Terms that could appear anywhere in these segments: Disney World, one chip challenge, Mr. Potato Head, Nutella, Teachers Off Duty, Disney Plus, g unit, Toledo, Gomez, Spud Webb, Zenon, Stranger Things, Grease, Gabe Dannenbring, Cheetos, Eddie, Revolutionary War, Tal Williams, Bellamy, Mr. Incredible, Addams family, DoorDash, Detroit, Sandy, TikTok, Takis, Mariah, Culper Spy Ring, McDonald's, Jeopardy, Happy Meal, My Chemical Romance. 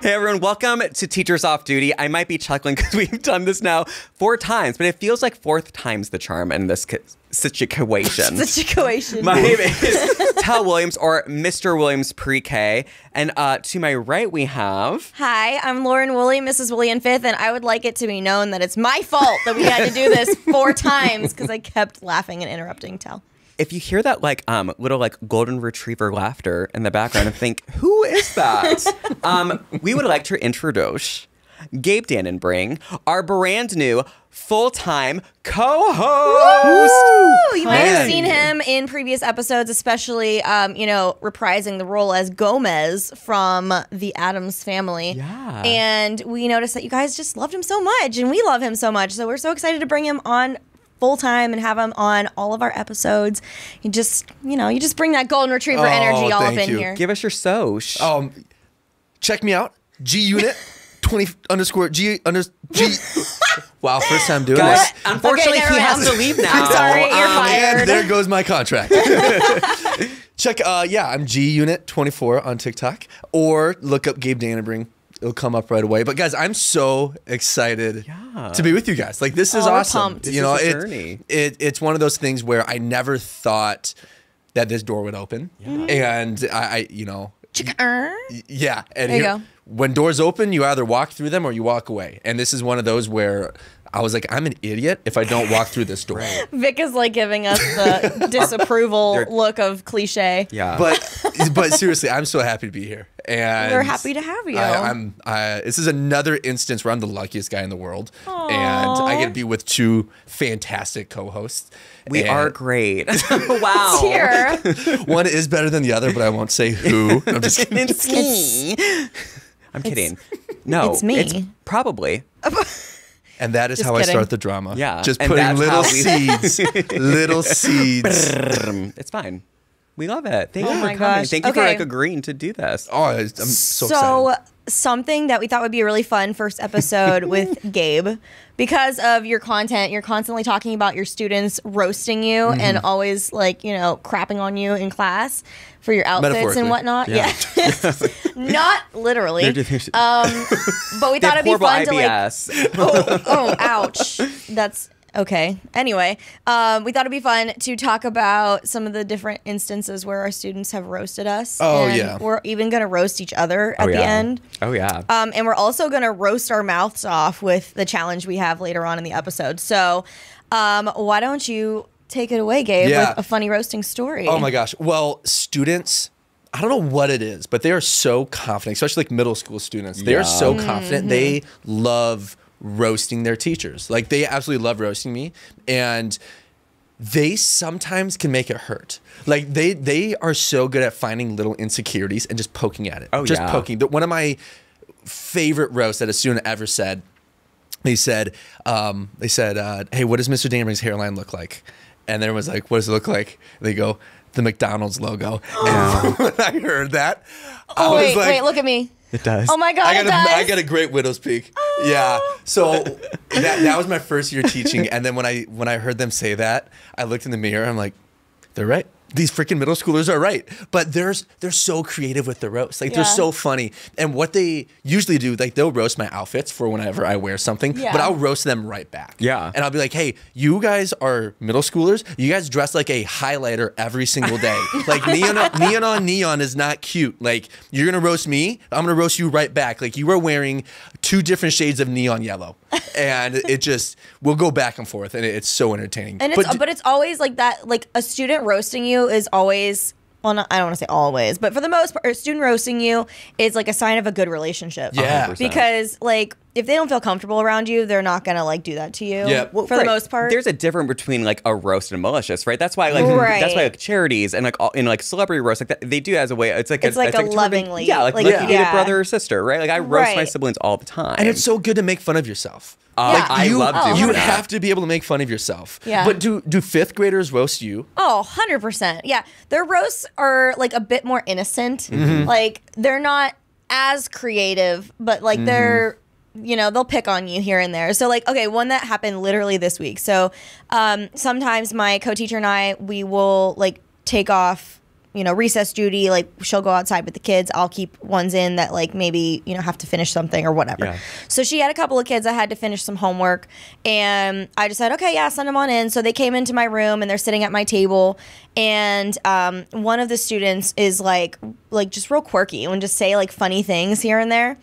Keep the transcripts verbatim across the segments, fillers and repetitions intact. Hey everyone, welcome to Teachers Off Duty. I might be chuckling because we've done this now four times, but it feels like fourth time's the charm in this situation. situation. My name is Tal Williams, or Mister Williams pre-K. And uh, to my right we have... Hi, I'm Lauren Wooley, Missus William Fifth, and I would like it to be known that it's my fault that we had to do this four times because I kept laughing and interrupting Tal. If you hear that like um, little like golden retriever laughter in the background and think, who is that? um, we would like to introduce Gabe Dannenbring, our brand new full-time co-host. You Man. might have seen him in previous episodes, especially um, you know, reprising the role as Gomez from the Addams Family. Yeah. And we noticed that you guys just loved him so much, and we love him so much. So we're so excited to bring him on full time and have him on all of our episodes. You just, you know, you just bring that golden retriever oh, energy all up in you. here. Give us your soch. Um, check me out, G Unit twenty underscore G under G. Wow, first time doing this. Unfortunately, okay, he has to leave now. I'm sorry, you're um, fired. And there goes my contract. Check, uh, yeah, I'm G Unit twenty-four on TikTok, or look up Gabe Dannenbring. It'll come up right away. But guys, I'm so excited yeah. to be with you guys. Like this is oh, awesome. This you know, is a journey. It, it, it's one of those things where I never thought that this door would open, yeah. and I, I, you know, Chica. yeah. And there you here, go. When doors open, you either walk through them or you walk away. And this is one of those where I was like, I'm an idiot if I don't walk through this door. Vic is like giving us the disapproval look of cliche. Yeah, but but seriously, I'm so happy to be here, and we're happy to have you. I, I'm. I, this is another instance where I'm the luckiest guy in the world, Aww. and I get to be with two fantastic co-hosts. We are great. Wow. Here. One is better than the other, but I won't say who. I'm just kidding. It's me. I'm kidding. It's, no, it's me. It's probably. And that is Just how kidding. I start the drama. Yeah. Just and putting little seeds. Little seeds. It's fine. We love it. Thank oh you for coming. Gosh. Thank you okay. for like agreeing to do this. Oh, I'm so, so excited. So something that we thought would be a really fun first episode with Gabe, because of your content, you're constantly talking about your students roasting you mm-hmm. and always like, you know, crapping on you in class for your outfits and whatnot. Yeah. yeah. Not literally. Um, but we thought it'd be fun I B S. to like, oh, oh, ouch. That's okay. Anyway, um, we thought it'd be fun to talk about some of the different instances where our students have roasted us. Oh, and yeah. we're even going to roast each other at oh, yeah. the end. Oh, yeah. Um, and we're also going to roast our mouths off with the challenge we have later on in the episode. So um, why don't you take it away, Gabe, yeah. with a funny roasting story. Oh, my gosh. Well, students... I don't know what it is, but they are so confident, especially like middle school students. They yeah. are so confident. Mm-hmm. They love roasting their teachers. Like they absolutely love roasting me, and they sometimes can make it hurt. Like they they are so good at finding little insecurities and just poking at it. Oh, just yeah. poking. One of my favorite roasts that a student ever said, they said, um, they said, uh, hey, what does Mister Dannenbring's hairline look like? And everyone was like, what does it look like? And they go, the McDonald's logo. Oh. And when I heard that, oh, I was wait, like, wait, look at me. It does. Oh my God, I got, it a, does. I got a great widow's peak. Oh. Yeah. So that, that was my first year teaching. And then when I when I heard them say that, I looked in the mirror. I'm like, they're right. These freaking middle schoolers are right. But they're, they're so creative with the roast. Like yeah. they're so funny. And what they usually do, like they'll roast my outfits for whenever I wear something, yeah. but I'll roast them right back. Yeah. And I'll be like, hey, you guys are middle schoolers. You guys dress like a highlighter every single day. Like neon on, neon on neon is not cute. Like you're gonna roast me, I'm gonna roast you right back. Like you are wearing two different shades of neon yellow. And it just, we'll go back and forth and it, it's so entertaining. And it's, but, but it's always like that, like a student roasting you is always, well, not, I don't want to say always, but for the most part, a student roasting you is like a sign of a good relationship. Yeah. one hundred percent. Because like if they don't feel comfortable around you, they're not going to like do that to you yeah. well, for right. the most part. There's a difference between like a roast and a malicious, right? That's why like right. that's why like charities and like all, and like celebrity roasts, like that, they do as a way, it's like it's a, like it's a like lovingly. Yeah, like, like, like yeah. you need a brother or sister, right? Like I roast right. my siblings all the time. And it's so good to make fun of yourself. Uh, yeah. like you, I love oh, doing You that. have to be able to make fun of yourself. Yeah. But do do fifth graders roast you? Oh, one hundred percent. Yeah. Their roasts are like a bit more innocent. Mm-hmm. Like they're not as creative, but like mm-hmm. they're, you know, they'll pick on you here and there. So like, okay, one that happened literally this week. So um, sometimes my co-teacher and I, we will like take off you know, recess duty, like she'll go outside with the kids. I'll keep ones in that like maybe, you know, have to finish something or whatever. Yeah. So she had a couple of kids. I had to finish some homework and I just said, okay, yeah, send them on in. So they came into my room and they're sitting at my table. And um, one of the students is like, like just real quirky and just say like funny things here and there.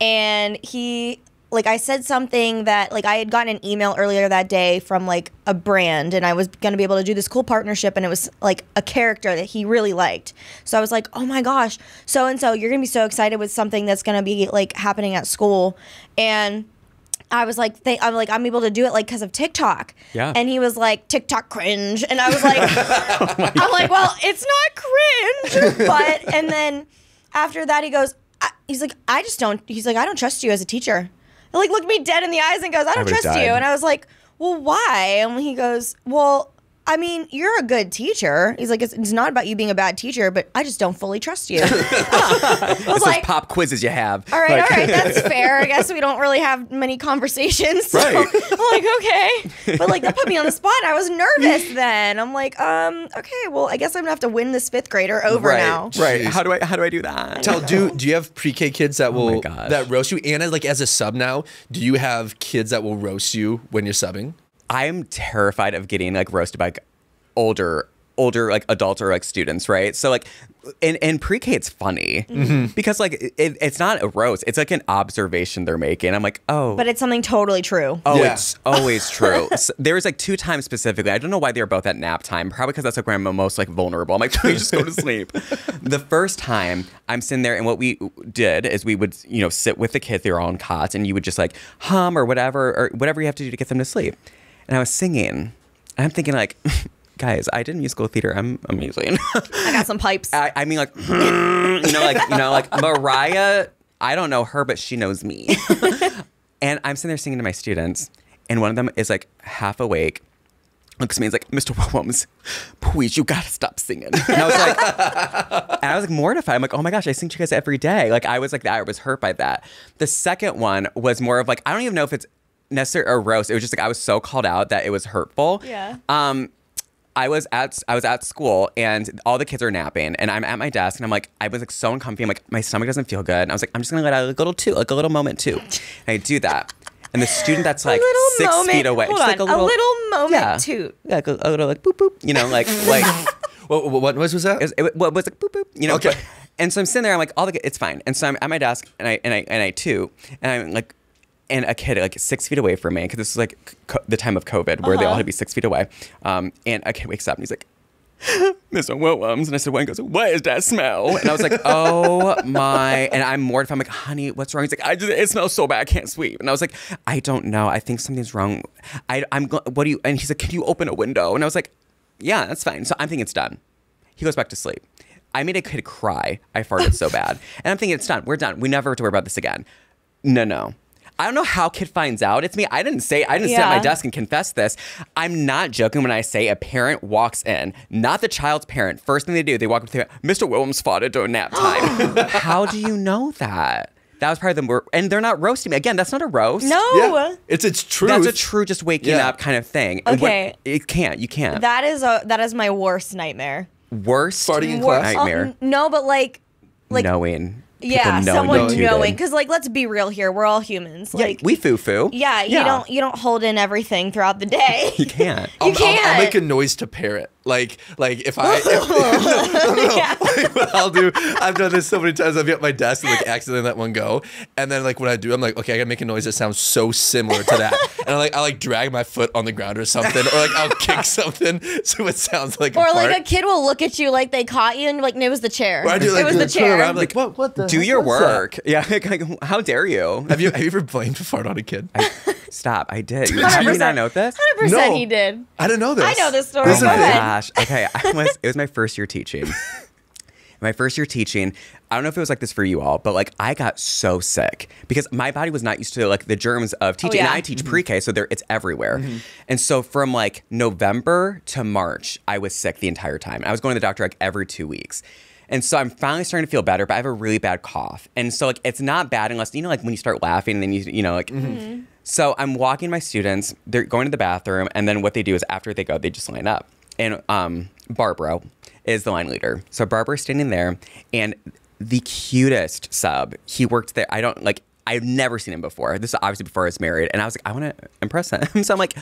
And he, like I said something that like I had gotten an email earlier that day from like a brand and I was going to be able to do this cool partnership and it was like a character that he really liked. So I was like, oh my gosh, so and so, you're going to be so excited with something that's going to be like happening at school. And I was like, th I'm like, I'm able to do it like because of TikTok. Yeah. And he was like, TikTok cringe. And I was like, oh my I'm God. Like, well, it's not cringe. But, and then after that he goes, I, he's like, I just don't, he's like, I don't trust you as a teacher. Like looked me dead in the eyes and goes, I don't I trust died. you. And I was like, well, why? And he goes, well, I mean, you're a good teacher. He's like, it's, it's not about you being a bad teacher, but I just don't fully trust you. I was it's like, those pop quizzes you have. All right, like. all right, that's fair. I guess we don't really have many conversations. So right. I'm like, okay. But like that put me on the spot. I was nervous then. I'm like, um, okay, well, I guess I'm gonna have to win this fifth grader over right, now. Right. Jeez. How do I how do I do that? Tal, do do you have pre-K kids that will oh that roast you? And like as a sub now, do you have kids that will roast you when you're subbing? I'm terrified of getting like roasted by like, older, older like adults or like students, right? So like, in, in pre-K it's funny mm-hmm. because like it, it's not a roast; it's like an observation they're making. I'm like, oh, but it's something totally true. Oh, yeah. It's always true. So there was like two times specifically. I don't know why they were both at nap time. Probably because that's like where I'm most like vulnerable. I'm like, please just go to sleep. The first time I'm sitting there, and what we did is we would you know sit with the kids. They were all on cots, and you would just like hum or whatever or whatever you have to do to get them to sleep. And I was singing, and I'm thinking like, guys, I did musical theater. I'm amazing. I got some pipes. I, I mean, like, you know, like, you know, like Mariah. I don't know her, but she knows me. And I'm sitting there singing to my students, and one of them is like half awake, looks at me, and is like, Mister Williams, please, you gotta stop singing. And I was like, and I was like mortified. I'm like, oh my gosh, I sing to you guys every day. Like, I was like, I was hurt by that. The second one was more of like, I don't even know if it's necessary or roast. It was just like I was so called out that it was hurtful. Yeah. Um, I was at I was at school and all the kids are napping and I'm at my desk and I'm like I was like so uncomfy. I'm like my stomach doesn't feel good. And I was like I'm just gonna let out a little two, like a little moment too. And I do that. And the student that's like six moment, feet away, hold just like on, a, little, a little moment yeah, toot, yeah, like a, a little like boop boop, you know, like like what what was that? It was, it was like boop boop, you know. Okay. But, and so I'm sitting there. I'm like all the it's fine. And so I'm at my desk and I and I and I toot and I'm like. And a kid like six feet away from me, because this is like co the time of COVID where uh-huh. they all had to be six feet away. Um, and a kid wakes up and he's like, Mister Williams. And I said, what? And goes, what is that smell? And I was like, oh my. And I'm mortified. I'm like, honey, what's wrong? He's like, I just, it smells so bad. I can't sleep. And I was like, I don't know. I think something's wrong. I, I'm go what do you? And he's like, can you open a window? And I was like, yeah, that's fine. So I'm thinking it's done. He goes back to sleep. I made a kid cry. I farted so bad. And I'm thinking it's done. We're done. We never have to worry about this again. No, no. I don't know how kid finds out. It's me. I didn't say, I didn't yeah. sit at my desk and confess this. I'm not joking when I say a parent walks in, not the child's parent. First thing they do, they walk up to the Mister Williams fought it during nap time. How do you know that? That was probably the, and they're not roasting me. Again, that's not a roast. No. Yeah. It's it's true. That's a true just waking yeah. up kind of thing. Okay. What, it can't, you can't. That is a, that is my worst nightmare. Worst farting in class? Nightmare. Um, no, but like, like. Knowing. People yeah, knowing someone knowing, because like let's be real here, we're all humans. Yeah, like we foo foo. Yeah, you yeah. don't you don't hold in everything throughout the day. You can't. you I'll, can't. I'll, I'll make a noise to parrot. Like like if I, if, no, no, no. Yeah. Like, what I'll do. I've done this so many times. I'll be at my desk and like accidentally let one go, and then like when I do, I'm like, okay, I gotta make a noise that sounds so similar to that, and I like I like drag my foot on the ground or something, or like I'll kick something so it sounds like. Or a like fart. A kid will look at you like they caught you and like no, it was the chair. Or I do, like, it was the chair. Around, like what what the. Do your work. That? Yeah. Like, like, how dare you? Have you have you ever blamed a fart on a kid? I, stop. I did. Did you not know this? one hundred percent no, he did. I didn't know this. I know this story. This oh my gosh. Okay. I was, it was my first year teaching. My first year teaching, I don't know if it was like this for you all, but like I got so sick because my body was not used to like the germs of teaching. Oh, yeah. And I teach mm-hmm. pre-K, so there it's everywhere. Mm-hmm. And so from like November to March, I was sick the entire time. I was going to the doctor like every two weeks. And so I'm finally starting to feel better, but I have a really bad cough. And so like, it's not bad unless, you know, like when you start laughing and then you, you know, like, mm-hmm. So I'm walking my students, they're going to the bathroom. And then what they do is after they go, they just line up. And um, Barbara is the line leader. So Barbara's standing there, and the cutest sub, he worked there. I don't like, I've never seen him before. This is obviously before I was married. And I was like, I want to impress him. So I'm like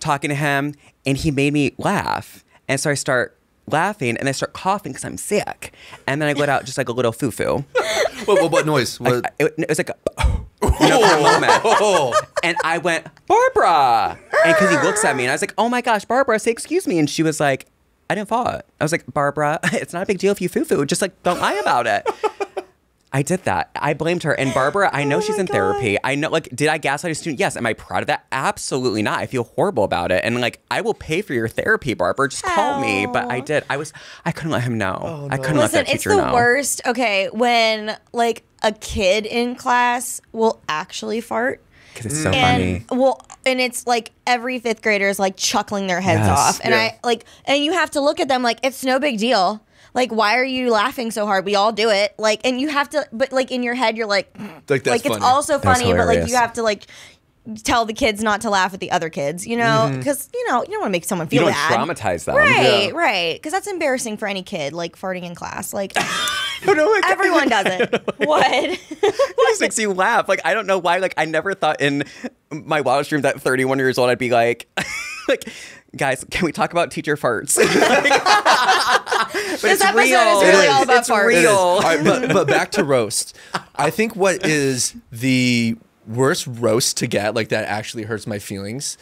talking to him, and he made me laugh. And so I start laughing, and I start coughing because I'm sick. And then I let out just like a little foo-foo. What, what, what noise? What? Like, it, it was like a, oh, you know, that moment. Oh. And I went, Barbara. And because he looks at me, and I was like, oh my gosh, Barbara, say excuse me. And she was like, I didn't fall. I was like, Barbara, it's not a big deal if you foo-foo. Just like, don't lie about it. I did that. I blamed her. And Barbara, I know oh she's in God. therapy. I know, like, did I gaslight a student? Yes. Am I proud of that? Absolutely not. I feel horrible about it. And like, I will pay for your therapy, Barbara. Just Ow. call me. But I did. I was, I couldn't let him know. Oh, no. I couldn't Listen, let that teacher know. Listen, it's the know. worst. Okay, when like a kid in class will actually fart. Because it's so and, funny. Well, and it's like every fifth grader is like chuckling their heads yes. off. And yeah. I like, and you have to look at them like, it's no big deal. Like, why are you laughing so hard? We all do it. Like, and you have to, but like in your head, you're like, like, that's like it's funny. also funny, but like you have to like tell the kids not to laugh at the other kids, you know? Because, mm-hmm. you know, you don't want to make someone feel you bad. You don't traumatize them. Right, yeah. right. Because that's embarrassing for any kid, like farting in class. Like, no, no, like everyone does it. What? It just makes you laugh. Like, I don't know why. Like, I never thought in my wildest dreams at thirty-one years old, I'd be like, like, guys, can we talk about teacher farts? Like, but this episode real. is really it all is. about it's farts. Real. All right, but, but back to roast. I think what is the worst roast to get, like that actually hurts my feelings,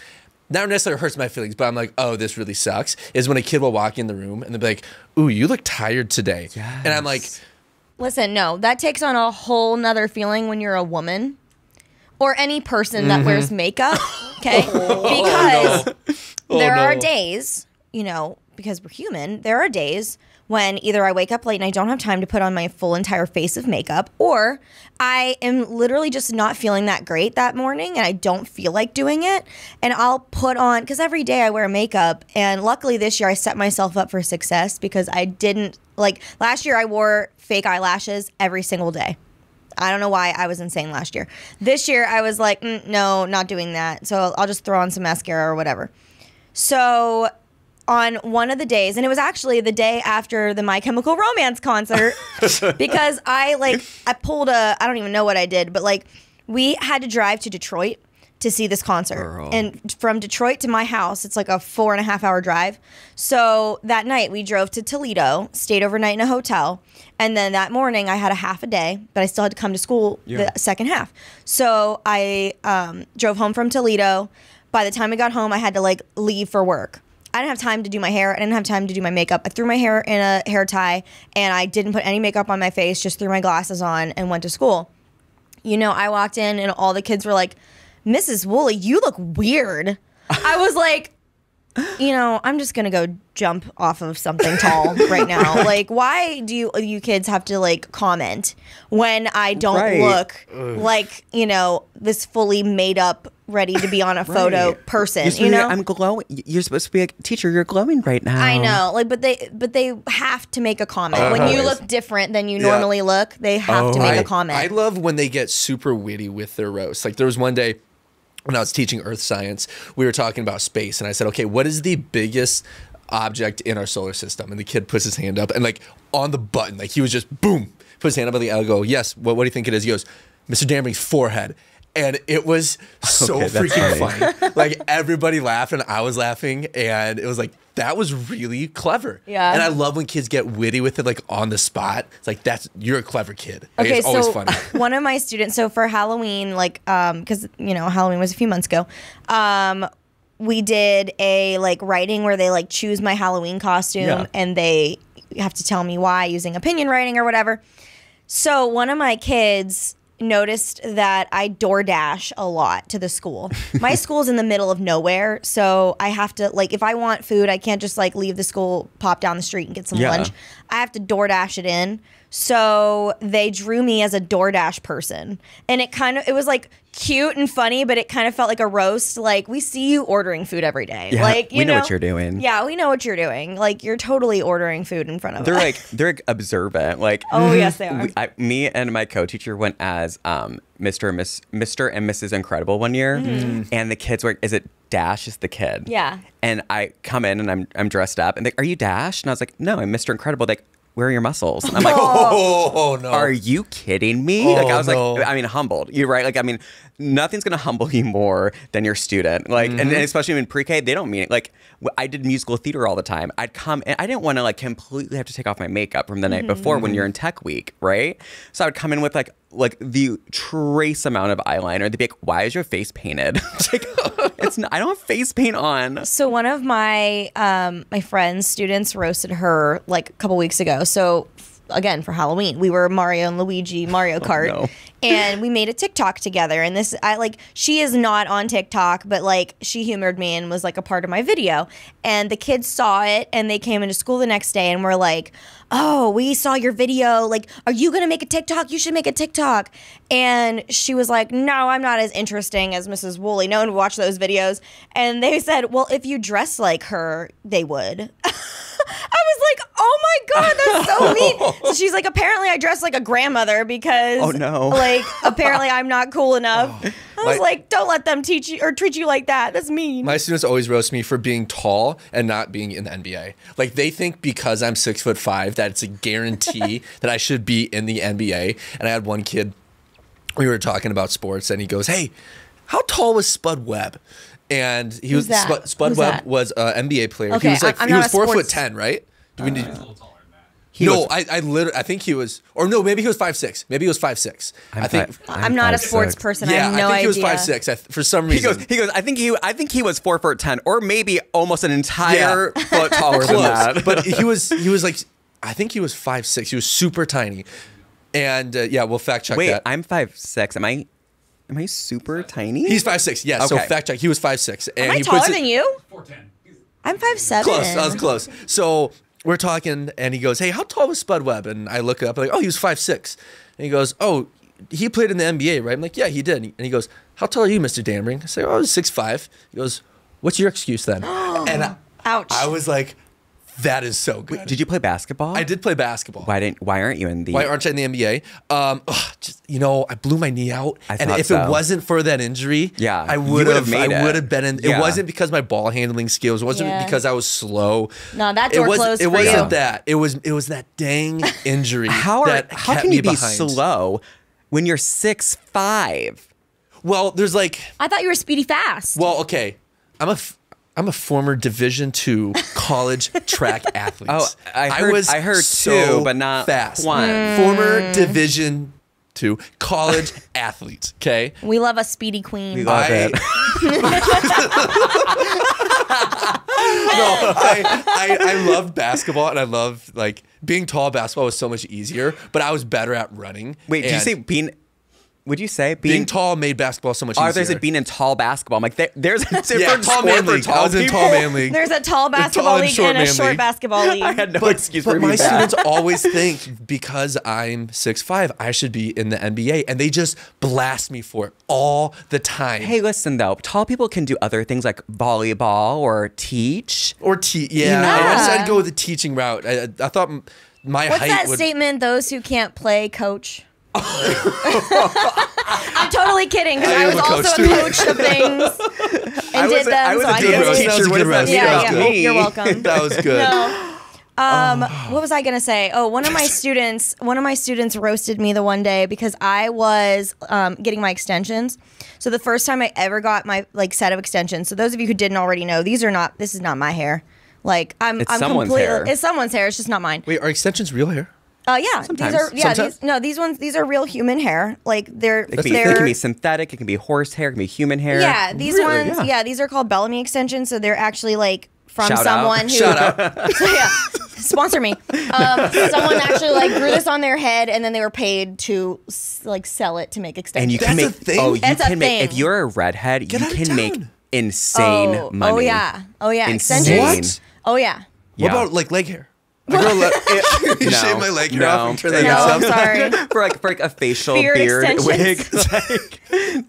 not necessarily hurts my feelings, but I'm like, oh, this really sucks, is when a kid will walk in the room and they'll be like, ooh, you look tired today. Yes. And I'm like. Listen, no, that takes on a whole nother feeling when you're a woman. Or any person mm-hmm. that wears makeup, okay? Because oh, no. oh, there no. are days, you know, because we're human, there are days when either I wake up late and I don't have time to put on my full entire face of makeup, or I am literally just not feeling that great that morning and I don't feel like doing it. And I'll put on, because every day I wear makeup, and luckily this year I set myself up for success because I didn't, like last year I wore fake eyelashes every single day. I don't know why I was insane last year. This year I was like, mm, no, not doing that. So I'll just throw on some mascara or whatever. So on one of the days, and it was actually the day after the My Chemical Romance concert, because I like, I pulled a, I don't even know what I did, but like we had to drive to Detroit to see this concert. Girl. And from Detroit to my house, it's like a four and a half hour drive. So that night we drove to Toledo, stayed overnight in a hotel. And then that morning I had a half a day, but I still had to come to school yeah. the second half. So I um, drove home from Toledo. By the time I got home, I had to like leave for work. I didn't have time to do my hair. I didn't have time to do my makeup. I threw my hair in a hair tie and I didn't put any makeup on my face, just threw my glasses on and went to school. You know, I walked in and all the kids were like, Missus Wooley, you look weird. I was like, you know, I'm just gonna go jump off of something tall right now. Right. Like, why do you, you kids have to like comment when I don't right. look Ugh. like, you know, this fully made up, ready to be on a photo right. person? You know, like, I'm glowing. You're supposed to be like, teacher, you're glowing right now. I know, like, but they, but they have to make a comment uh, when always. you look different than you yeah. normally look. They have oh, to make right. a comment. I love when they get super witty with their roast. Like there was one day. When I was teaching earth science, we were talking about space, and I said, okay, what is the biggest object in our solar system? And the kid puts his hand up, and like on the button, like he was just, boom, put his hand up, and I go, yes, what, what do you think it is? He goes, Mister Dannenbring's forehead. And it was so okay, freaking funny. funny. Like everybody laughed, and I was laughing, and it was like, that was really clever. Yeah. And I love when kids get witty with it, like on the spot. It's like, that's, you're a clever kid. Like, okay, it's always so funny. One of my students, so for Halloween, like, um, cause you know, Halloween was a few months ago. Um, we did a like writing where they like choose my Halloween costume yeah. and they have to tell me why using opinion writing or whatever. So one of my kids noticed that I DoorDash a lot to the school. My school's in the middle of nowhere, so I have to, like, if I want food, I can't just like leave the school, pop down the street and get some yeah. lunch. I have to DoorDash it in. So they drew me as a DoorDash person. And it kind of, it was like cute and funny, but it kind of felt like a roast. Like, we see you ordering food every day. Yeah, like, you we know, know what you're doing. Yeah, we know what you're doing. Like, you're totally ordering food in front of they're us. Like, they're like observant. Like, oh, yes, they are. We, I, me and my co-teacher went as um, Mister and Miss, Mister and Missus Incredible one year. Mm. And the kids were, is it Dash is the kid? Yeah. And I come in and I'm, I'm dressed up. And they're like, are you Dash? And I was like, no, I'm Mister Incredible. They're like, where are your muscles? And I'm like, oh, oh, oh no! Are you kidding me? Oh, like I was no. like, I mean, humbled. You're right. Like I mean, nothing's gonna humble you more than your student. Like, mm-hmm. and, and especially in pre-K, they don't mean it. Like I did musical theater all the time. I'd come and I didn't want to like completely have to take off my makeup from the mm-hmm. night before when you're in tech week, right? So I would come in with like like the trace amount of eyeliner. They'd be like, why is your face painted? It's like, it's not, I don't have face paint on. So one of my um, my friend's students roasted her like a couple weeks ago. So again, for Halloween, we were Mario and Luigi Mario Kart, oh, no. and we made a TikTok together. And this, I like, she is not on TikTok, but like she humored me and was like a part of my video. And the kids saw it and they came into school the next day and were like, oh, we saw your video. Like, are you gonna make a TikTok? You should make a TikTok. And she was like, no, I'm not as interesting as Missus Wooley. No one would watch those videos. And they said, well, if you dress like her, they would. I was like, oh my God, that's so mean. So she's like, apparently I dress like a grandmother because, oh no, like apparently I'm not cool enough. Oh, I was my, like, don't let them teach you or treat you like that. That's mean. My students always roast me for being tall and not being in the N B A. Like they think because I'm six foot five that it's a guarantee that I should be in the N B A. And I had one kid, we were talking about sports and he goes, hey, how tall was Spud Webb? And he Who's was that? Spud, Spud Who's Webb that? was an N B A player. Okay, he was like I'm he was four sports. foot ten, right? Do we uh, need? He's a little taller than that. He no, was, I I literally I think he was, or no, maybe he was five six. Maybe he was five six. I'm I think five, I'm, I'm not five, a sports six. person. Yeah, I have no idea. I think he was five six. I, for some reason, he goes. He goes. I think he. I think he was four foot ten, or maybe almost an entire yeah. foot taller than that. But he was. He was like. I think he was five six. He was super tiny, and uh, yeah, we'll fact check Wait, that. Wait, I'm five six. Am I? Am I super tiny? He's five six, yes. Okay. So fact check, he was five six. Am I he taller puts it, than you? four ten. I'm five seven. Close, that was close. So we're talking, and he goes, hey, how tall was Spud Webb? And I look up, I'm like, oh, he was five six. And he goes, oh, he played in the N B A, right? I'm like, yeah, he did. And he goes, how tall are you, Mister Dannenbring? I say, oh, I was six five. He goes, what's your excuse then? And I, Ouch. I was like, that is so good. Wait, did you play basketball? I did play basketball. Why didn't? Why aren't you in the? Why aren't I in the N B A? Um, ugh, just, you know, I blew my knee out, I and if so. it wasn't for that injury, yeah, I would have. I would have been in. Yeah. It wasn't because my ball handling skills. It wasn't yeah. because I was slow. No, that door it was, closed. It for wasn't you. that. It was. It was that dang injury. how are, that How kept can you be behind. slow when you're six five? Well, there's like. I thought you were speedy fast. Well, okay, I'm a. F I'm a former Division two college track athlete. Oh, I heard, I was I heard so two, but not fast. One. Mm. Former Division two college athlete. Okay. We love a speedy queen. We love I, it. no, I, I I love basketball and I love like being tall. Basketball was so much easier, but I was better at running. Wait, did you say being? Would you say being, being tall made basketball so much easier? Oh, there's a being in tall basketball. I'm like, there, there's a different yeah, tall man league. Tall I was in tall man league. There's a tall basketball tall league and, and a short league. basketball league. I had no but, excuse but for me. My students always think because I'm six five, I should be in the N B A, and they just blast me for it all the time. Hey, listen though, tall people can do other things like volleyball or teach or teach. Yeah, yeah. I decided to go with the teaching route. I, I thought my What's height. What's that would statement? Those who can't play, coach. I'm totally kidding because I, I was a also a coach of things and I did a, them. I was so a I teacher. What that yeah, yeah. Oh, you're welcome. That was good. No. Um, oh. What was I gonna say? Oh, one of my students, one of my students roasted me the one day because I was um, getting my extensions. So the first time I ever got my like set of extensions. So those of you who didn't already know, these are not. This is not my hair. Like I'm. It's I'm someone's completely, hair. It's someone's hair. It's just not mine. Wait, are extensions real hair? Uh, yeah, Sometimes. these are yeah these, no these ones these are real human hair, like they're it can, be, they're it can be synthetic, it can be horse hair, it can be human hair. Yeah, these really? ones yeah. yeah these are called Bellamy extensions, so they're actually like from Shout someone out. who Shout out. So yeah, sponsor me. Um, someone actually like grew this on their head, and then they were paid to like sell it to make extensions. And you can That's make a thing. oh you That's can make thing. if you're a redhead Get you can town. make insane oh, money. Oh yeah, oh yeah, insane. extensions. What? Oh yeah. yeah. What about like leg hair? The girl left. You no, shaved my leg. You're no, off and turn that no, I'm sorry. for like for like a facial beard, beard wig. Like,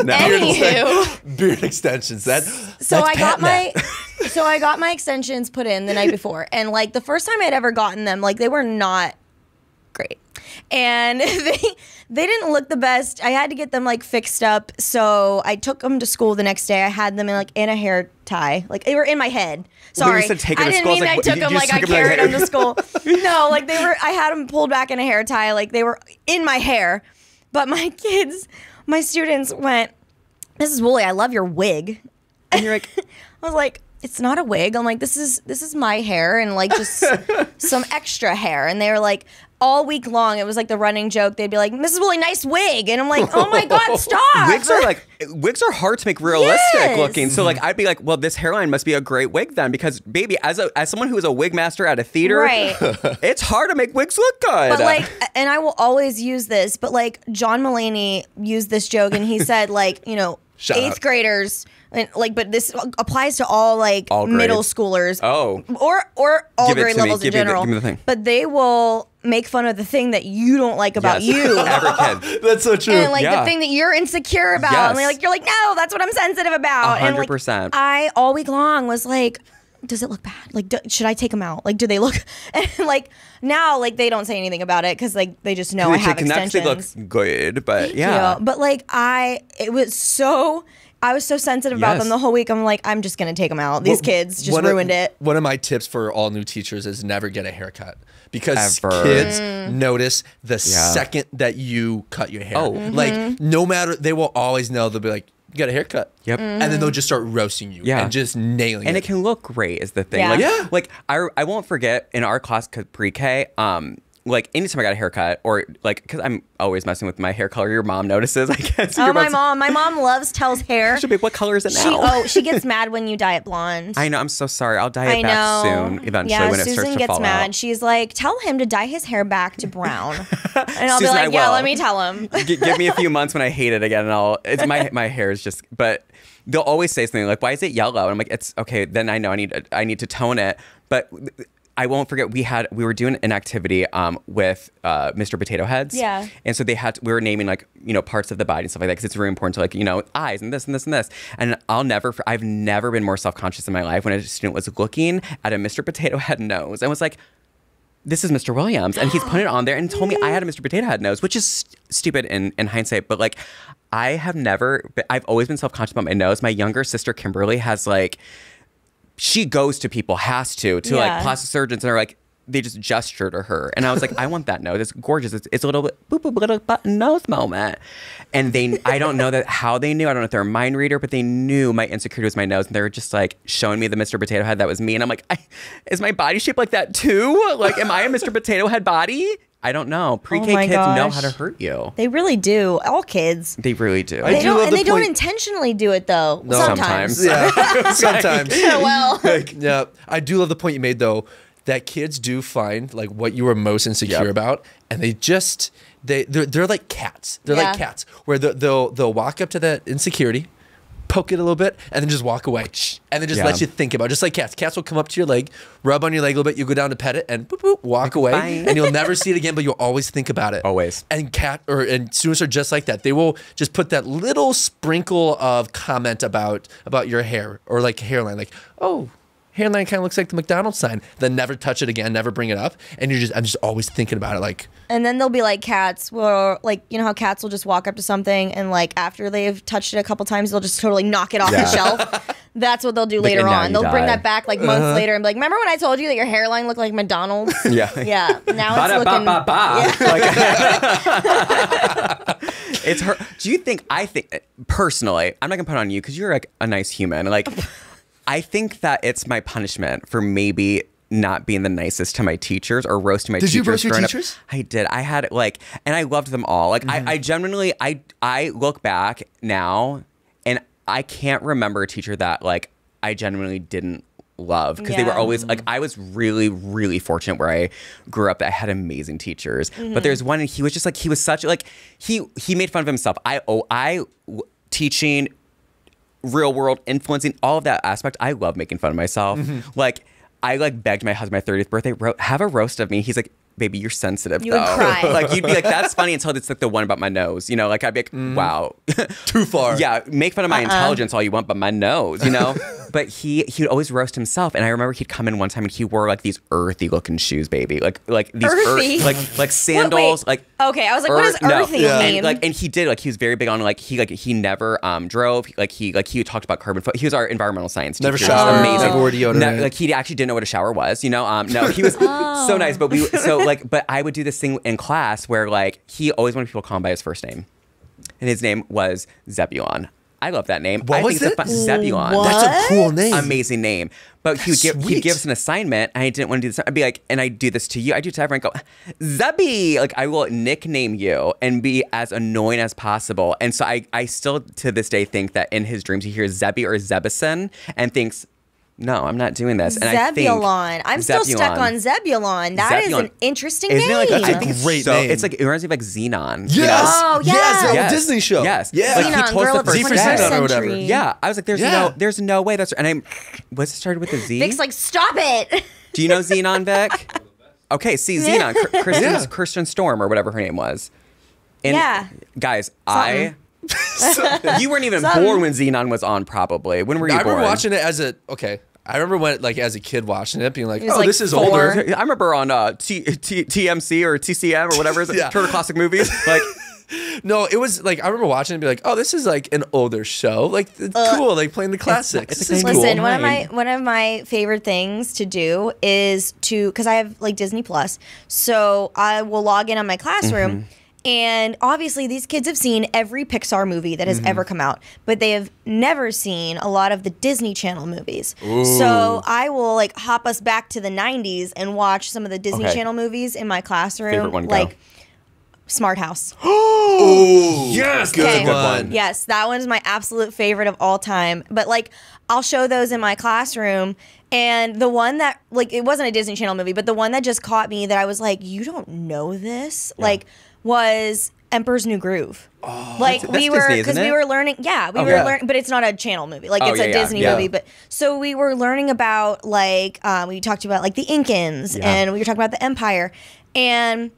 no. Anywho, beard, beard extensions. That. So I got my. so I got my extensions put in the night before, and like the first time I'd ever gotten them, like they were not great, and they they didn't look the best. I had to get them like fixed up, so I took them to school the next day. I had them in like in a hair tie, like they were in my head. Sorry, I didn't mean I took them like I carried them to school. No, like they were. I had them pulled back in a hair tie, like they were in my hair. But my kids, my students went, "Missus Wooley, I love your wig," and you're like, I was like, "It's not a wig." I'm like, "This is this is my hair and like just some extra hair." And they were like, all week long, it was like the running joke. They'd be like, "Missus Wooley, nice wig," and I'm like, "Oh my God, stop!" Wigs are like, wigs are hard to make realistic yes. looking. So like, I'd be like, "Well, this hairline must be a great wig then," because baby, as a as someone who is a wig master at a theater, right. It's hard to make wigs look good. But like, and I will always use this. But like, John Mulaney used this joke, and he said like, you know, Shut eighth up. graders. And like, but this applies to all like all middle schoolers, oh, or or all grade levels in general. Give me the thing. But they will make fun of the thing that you don't like about yes. you. Every kid. That's so true. And like yeah. the thing that you're insecure about, yes. and they're like, you're like, "No, that's what I'm sensitive about." Hundred like, percent. I all week long was like, "Does it look bad? Like, do, should I take them out? Like, do they look?" And like now, like they don't say anything about it because like they just know I have extensions. They look good, but yeah. You know, but like I, it was so. I was so sensitive yes. about them the whole week. I'm like, I'm just going to take them out. These well, kids just ruined of, it. One of my tips for all new teachers is never get a haircut. Because Ever. kids mm. notice the yeah. second that you cut your hair. Oh. Mm-hmm. Like, no matter, they will always know. They'll be like, "You got a haircut." Yep. Mm-hmm. And then they'll just start roasting you yeah. and just nailing and it. And it can look great is the thing. Yeah. Like, yeah. like I, I won't forget in our class, pre-K, um, like anytime I got a haircut or like, cause I'm always messing with my hair color. Your mom notices, I guess. Oh, my mom, my mom loves Tell's hair. She'll be, "What color is it now?" She, oh, she gets mad when you dye it blonde. I know, I'm so sorry. I'll dye it I back know. soon. Eventually yeah, when Susan it starts to fall out. Susan gets mad. She's like, "Tell him to dye his hair back to brown." And I'll Susan, be like, "Yeah, let me tell him." G give me a few months when I hate it again and I'll, it's my, my hair is just, but they'll always say something like, "Why is it yellow?" And I'm like, it's okay. Then I know I need, I need to tone it. But I won't forget, we had we were doing an activity um, with uh, Mister Potato Heads. Yeah. And so they had to, we were naming like, you know, parts of the body and stuff like that because it's really important to like, you know, eyes and this and this and this. And I'll never, I've never been more self-conscious in my life when a student was looking at a Mister Potato Head nose and was like, "This is Mister Williams." And he's put it on there and told me I had a Mister Potato Head nose, which is st stupid in, in hindsight. But like, I have never, I've always been self-conscious about my nose. My younger sister, Kimberly, has like, she goes to people, has to, to yeah. like plastic surgeons, and they're like, they just gestured to her. And I was like, "I want that nose. It's gorgeous. It's, it's a little bit, boop, boop, little button nose moment." And they, I don't know that how they knew. I don't know if they're a mind reader, but they knew my insecurity was my nose. And they were just like showing me the Mister Potato Head that was me. And I'm like, I, is my body shaped like that too? Like, am I a Mister Potato Head body? I don't know. Pre-K oh kids gosh. know how to hurt you. They really do. All kids. They really do. They do don't, and the they point. don't intentionally do it, though. No. Sometimes. Sometimes. Yeah. Sometimes. Yeah, well. Like, yeah. I do love the point you made, though, that kids do find like what you were most insecure yep. about, and they just, they, they're, they're like cats. They're yeah. like cats, where they'll, they'll, they'll walk up to that insecurity, poke it a little bit, and then just walk away. And then just yeah. let you think about it. Just like cats. Cats will come up to your leg, rub on your leg a little bit, you go down to pet it, and boop, boop, walk away. Bye. And you'll never see it again, but you'll always think about it. Always. And cat or and students are just like that. They will just put that little sprinkle of comment about about your hair or like hairline. Like, "Oh, hairline kind of looks like the McDonald's sign." Then never touch it again, never bring it up. And you're just, I'm just always thinking about it. Like, and then they'll be like cats, where like, you know how cats will just walk up to something and like after they've touched it a couple times, they'll just totally knock it off yeah. the shelf. That's what they'll do like, later on. They'll die. bring that back like months uh-huh. later and be like, "Remember when I told you that your hairline looked like McDonald's?" Yeah. Yeah. Now it's looking... Ba, ba, ba. Yeah. Like, it's her... Do you think... I think... Personally, I'm not going to put it on you because you're like a nice human. Like, I think that it's my punishment for maybe... not being the nicest to my teachers or roasting my did teachers. Did you roast your teachers? Up. I did. I had like, and I loved them all. Like mm-hmm. I, I genuinely, I, I look back now and I can't remember a teacher that like I genuinely didn't love because yeah. they were always like, I was really, really fortunate where I grew up that I had amazing teachers, mm-hmm. but there's one and he was just like, he was such like, he, he made fun of himself. I, oh, I teaching real world influencing all of that aspect. I love making fun of myself. Mm-hmm. Like, I like begged my husband, my thirtieth birthday, ro have a roast of me. He's like, baby, you're sensitive. You though. would cry. Like you'd be like, that's funny until it's like the one about my nose. You know, like I'd be like, mm. wow, too far. Yeah, make fun of my uh -uh. intelligence all you want, but my nose. You know. But he he'd always roast himself, and I remember he'd come in one time and he wore like these earthy looking shoes, baby, like like these earthy, earth, like like sandals, what, like okay. I was like, earth, what does earthy no. yeah. mean? And, like, and he did like he was very big on like he like he never um drove like he like he talked about carbon footprint. He was our environmental science teacher. Never showered. Amazing. Never wore deodorant. Ne like he actually didn't know what a shower was. You know. Um. No, he was oh. so nice, but we so. Like, but I would do this thing in class where like he always wanted people to call him by his first name, and his name was Zebulon. I love that name. What I was think it? It's a Zebulon. What? That's a cool name. Amazing name. But he would, give, he'd give us an assignment, and I didn't want to do this. I'd be like, and I do this to you. I do to everyone. Go, Zebby. Like I will nickname you and be as annoying as possible. And so I, I still to this day think that in his dreams he hears Zebby or Zebison and thinks, no, I'm not doing this. And Zebulon. I think I'm Zebulon. still stuck on Zebulon. That Zebulon. is an interesting Isn't name. It like, I think it's great so, name. It's like it reminds me of like Zenon. Yes. You know? Oh yeah. Yes. Yes. Disney show. Yes. Yeah. Zenon, like, he girl of the twenty-first century. Or whatever. Yeah. I was like, there's yeah. no, there's no way that's. And I, was it started with a Z? Vic's like, stop it. Do you know Zenon, Vic? Okay. See Zenon, Kirsten, yeah. Kirsten Storm or whatever her name was. And yeah. Guys, Something. I. You weren't even Something. born when Zenon was on. Probably. When were you I born? I remember watching it as a okay. I remember when, like, as a kid watching it, being like, "Oh, like this is four. older." I remember on uh, T T TMC or T C M or whatever, yeah. Turner Classic Movies. Like, no, it was like I remember watching it and be like, "Oh, this is like an older show. Like, it's uh, cool. Like playing the classics." It's, it's like, listen, cool. one of my one of my favorite things to do is to because I have like Disney Plus, so I will log in on my classroom. Mm-hmm. And obviously, these kids have seen every Pixar movie that has mm-hmm. ever come out, but they have never seen a lot of the Disney Channel movies. Ooh. So I will like hop us back to the nineties and watch some of the Disney okay. Channel movies in my classroom. Favorite one, like go. Smart House. Oh, yes, good, okay. good one. Yes, that one's my absolute favorite of all time. But like, I'll show those in my classroom. And the one that, like, it wasn't a Disney Channel movie, but the one that just caught me that I was like, you don't know this? Yeah. Like, was Emperor's New Groove. Oh, like, that's, that's we were, because we were learning, yeah, we oh, were yeah. learning, but it's not a channel movie. Like, oh, it's yeah, a Disney yeah. movie. But so we were learning about, like, um, we talked about, like, the Incans, yeah. and we were talking about the Empire. And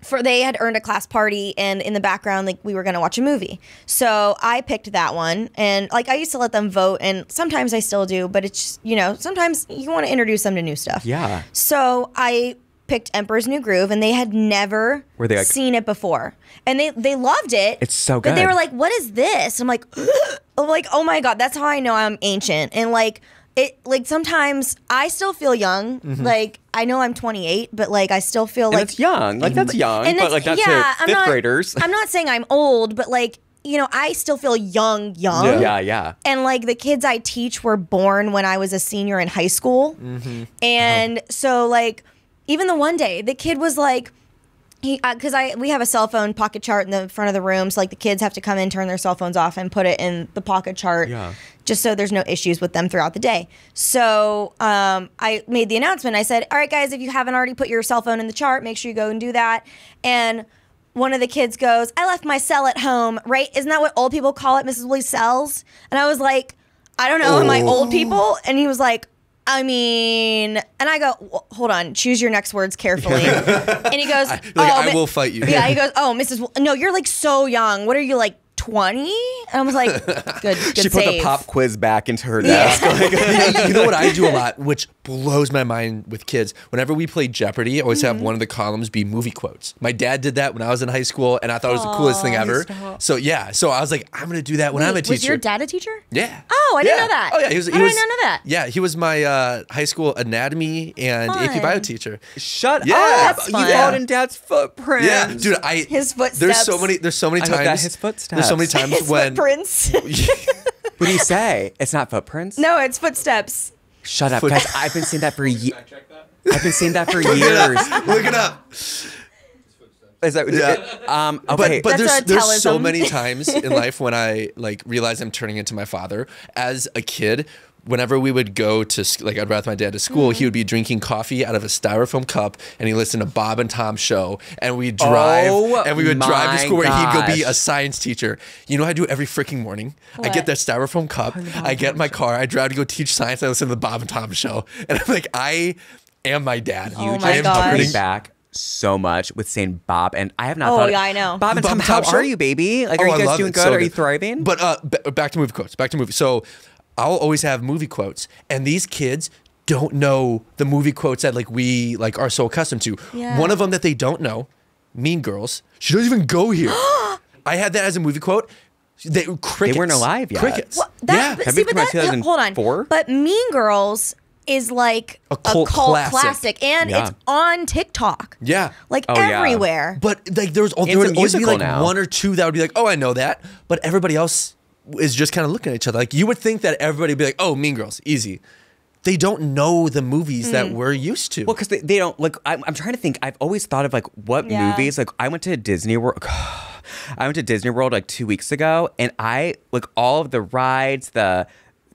for they had earned a class party, and in the background, like, we were going to watch a movie. So I picked that one, and like I used to let them vote, and sometimes I still do, but it's just, you know, sometimes you want to introduce them to new stuff. Yeah. So I picked Emperor's New Groove, and they had never were they like seen it before, and they they loved it. It's so good. But they were like, "What is this?" I'm like, I'm like, "Oh my god, that's how I know I'm ancient." And like. It, like, sometimes I still feel young. Mm-hmm. Like, I know I'm twenty-eight, but, like, I still feel and like... it's young. Like, that's young, and but, like, that's yeah, fifth I'm not, graders. I'm not saying I'm old, but, like, you know, I still feel young, young. Yeah, yeah. yeah. And, like, the kids I teach were born when I was a senior in high school. Mm-hmm. And oh. so, like, even the one day, the kid was, like... He, because uh, I we have a cell phone pocket chart in the front of the room, so like the kids have to come in, turn their cell phones off, and put it in the pocket chart, yeah. just so there's no issues with them throughout the day. So um, I made the announcement. I said, "All right, guys, if you haven't already put your cell phone in the chart, make sure you go and do that." And one of the kids goes, "I left my cell at home, right? Isn't that what old people call it, Missus Wooley's cells?" And I was like, "I don't know, am I old people?" And he was like, I mean, and I go, well, hold on, choose your next words carefully. And he goes, I, like, oh, I will fight you. Yeah, he goes, oh, Missus W no, you're like so young. What are you, like twenty? And I was like, good, good She save. Put the pop quiz back into her desk. Yeah. Like, you know what I do a lot, which blows my mind with kids? Whenever we play Jeopardy, I always mm-hmm. have one of the columns be movie quotes. My dad did that when I was in high school, and I thought it was Aww, the coolest thing ever. Stop. So yeah, so I was like, I'm gonna do that when Wait, I'm a teacher. Was your dad a teacher? Yeah. Oh, I yeah. didn't know that. Oh yeah, he was. He How was, did I not know that? Yeah, he was my uh, high school anatomy and fun. A P bio teacher. Shut yeah. up! That's fun. You followed in Dad's footprints. Yeah, dude, I his footsteps. There's so many. There's so many I times. That his footsteps. There's so many times his when footprints. What do you say? It's not footprints. No, it's footsteps. Shut up, Foot guys. I've been seeing that for years. I've been seeing that for years. Look it up. Is that, yeah. it, um, okay. But, but there's, there's so many times in life when I like realize I'm turning into my father as a kid. whenever we would go to, like, I'd ride with my dad to school, mm-hmm. he would be drinking coffee out of a styrofoam cup, and he listened to Bob and Tom's show, and we'd drive, oh, and we would drive to school gosh. where he'd go be a science teacher. You know what I do every freaking morning? What? I get that styrofoam cup, oh, I get in my car, I drive to go teach science, I listen to the Bob and Tom show. And I'm like, I am my dad. You oh, just coming back. So much with saying Bob, and I have not oh, thought. Oh yeah, I know. Bob and Bob Tom, how Tom are you, baby? Like, oh, are you guys doing good? So are good. you thriving? But uh, b back to movie quotes. Back to movie. So, I'll always have movie quotes, and these kids don't know the movie quotes that like we like are so accustomed to. Yeah. One of them that they don't know, Mean Girls. She doesn't even go here. I had that as a movie quote. They, crickets, they weren't alive yet. Crickets. Well, that, yeah. But, see, but that, yeah, hold on. But Mean Girls is like a cult, a cult classic. classic, and yeah. it's on TikTok. Yeah, like oh, everywhere. Yeah. But like there was, there would always be like now. one or two that would be like, oh, I know that. But everybody else is just kind of looking at each other. Like you would think that everybody would be like, oh, Mean Girls, easy. They don't know the movies mm. that we're used to. Well, because they, they don't like. I'm, I'm trying to think. I've always thought of like what yeah. movies. Like I went to Disney World. I went to Disney World like two weeks ago, and I like all of the rides, the.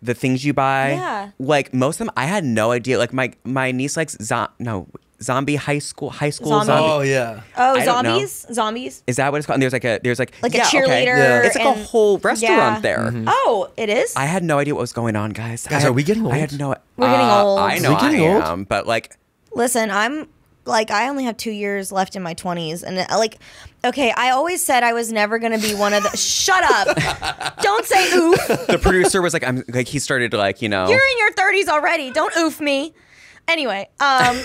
the things you buy, yeah. like most of them, I had no idea. Like my my niece likes zo no zombie high school high school zombie. zombie. Oh yeah. Oh I zombies zombies. Is that what it's called? And there's like a there's like like yeah, a cheerleader. Okay. Yeah. It's like and, a whole restaurant yeah. there. Mm-hmm. Oh, it is. I had no idea what was going on, guys. Guys, I, are we getting old? I had no. We're uh, getting old. I know I am, old? but like, listen, I'm like I only have two years left in my twenties, and like. Okay, I always said I was never gonna be one of the. Shut up! Don't say oof. The producer was like, "I'm like." He started to like, you know. You're in your thirties already. Don't oof me. Anyway, um,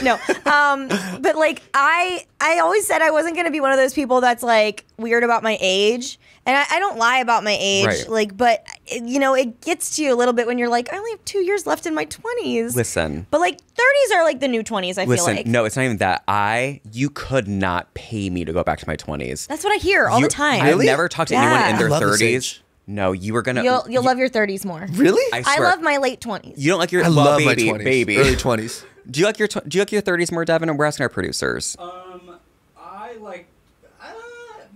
no, um, but like I, I always said I wasn't gonna be one of those people that's like weird about my age, and I, I don't lie about my age. Right. Like, but you know, it gets to you a little bit when you're like, I only have two years left in my twenties. Listen, but like thirties are like the new twenties. I Listen, feel like. No, it's not even that. I, you could not pay me to go back to my twenties. That's what I hear all you, the time. I really? never talk to yeah. anyone in their thirties. No, you were gonna. You'll, you'll you, love your thirties more. Really? I, I love my late twenties. You don't like your. I well, love baby, my twenties, baby. Early twenties. Do you like your Do you like your thirties more, Devin? And we're asking our producers. Um, I like. Uh,